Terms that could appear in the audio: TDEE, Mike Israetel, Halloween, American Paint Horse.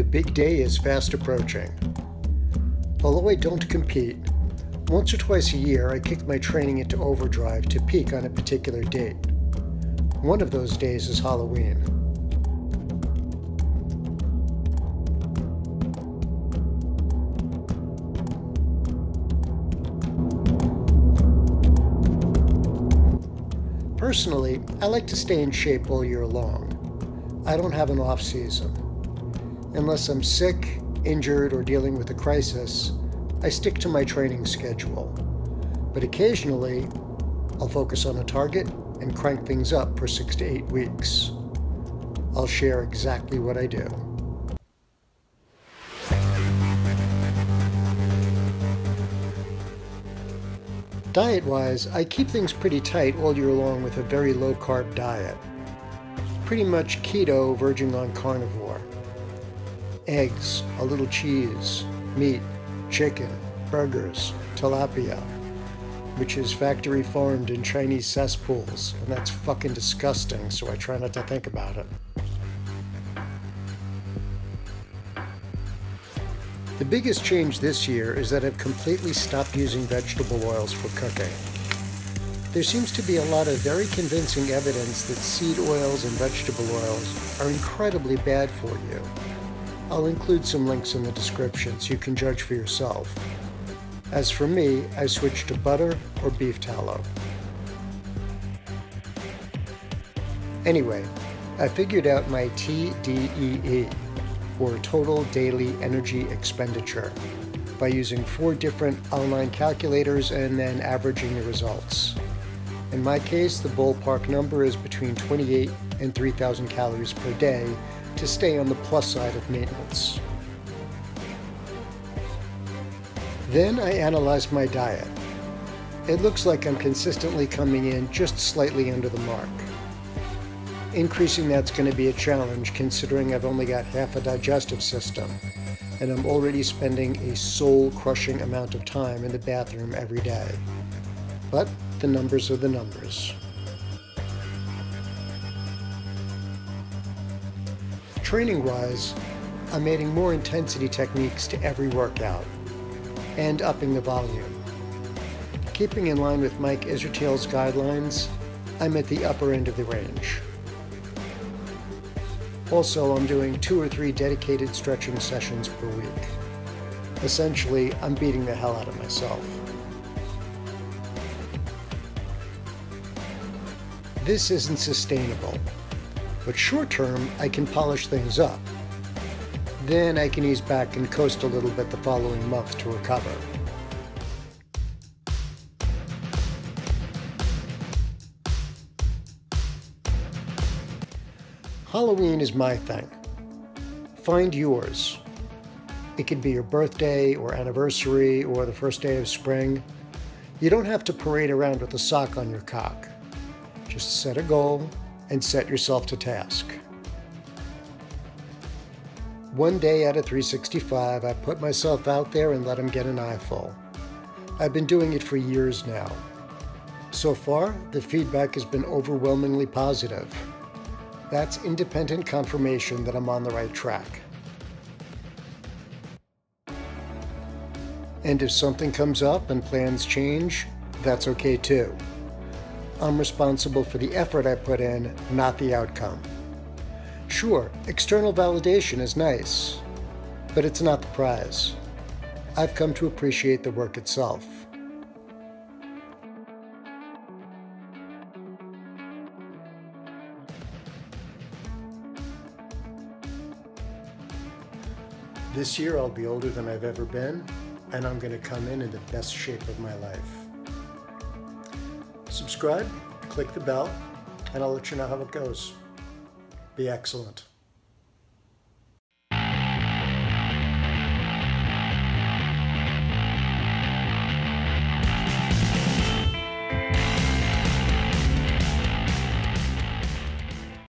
The big day is fast approaching. Although I don't compete, once or twice a year I kick my training into overdrive to peak on a particular date. One of those days is Halloween. Personally, I like to stay in shape all year long. I don't have an off season. Unless I'm sick, injured, or dealing with a crisis, I stick to my training schedule. But occasionally, I'll focus on a target and crank things up for 6 to 8 weeks. I'll share exactly what I do. Diet-wise, I keep things pretty tight all year long with a very low-carb diet. Pretty much keto verging on carnivore. Eggs, a little cheese, meat, chicken, burgers, tilapia, which is factory farmed in Chinese cesspools, and that's fucking disgusting, so I try not to think about it. The biggest change this year is that I've completely stopped using vegetable oils for cooking. There seems to be a lot of very convincing evidence that seed oils and vegetable oils are incredibly bad for you. I'll include some links in the description so you can judge for yourself. As for me, I switched to butter or beef tallow. Anyway, I figured out my TDEE, or Total Daily Energy Expenditure, by using 4 different online calculators and then averaging the results. In my case, the ballpark number is between 28 and 3,000 calories per day, to stay on the plus side of maintenance. Then I analyzed my diet. It looks like I'm consistently coming in just slightly under the mark. Increasing that's going to be a challenge considering I've only got half a digestive system and I'm already spending a soul-crushing amount of time in the bathroom every day. But the numbers are the numbers. Training-wise, I'm adding more intensity techniques to every workout and upping the volume. Keeping in line with Mike Israetel's guidelines, I'm at the upper end of the range. Also, I'm doing 2 or 3 dedicated stretching sessions per week. Essentially, I'm beating the hell out of myself. This isn't sustainable. But short term, I can polish things up. Then I can ease back and coast a little bit the following month to recover. Halloween is my thing. Find yours. It could be your birthday or anniversary or the first day of spring. You don't have to parade around with a sock on your cock. Just set a goal and set yourself to task. One day out of 365, I put myself out there and let them get an eyeful. I've been doing it for years now. So far, the feedback has been overwhelmingly positive. That's independent confirmation that I'm on the right track. And if something comes up and plans change, that's okay too. I'm responsible for the effort I put in, not the outcome. Sure, external validation is nice, but it's not the prize. I've come to appreciate the work itself. This year I'll be older than I've ever been, and I'm going to come in the best shape of my life. Subscribe, click the bell, and I'll let you know how it goes. Be excellent.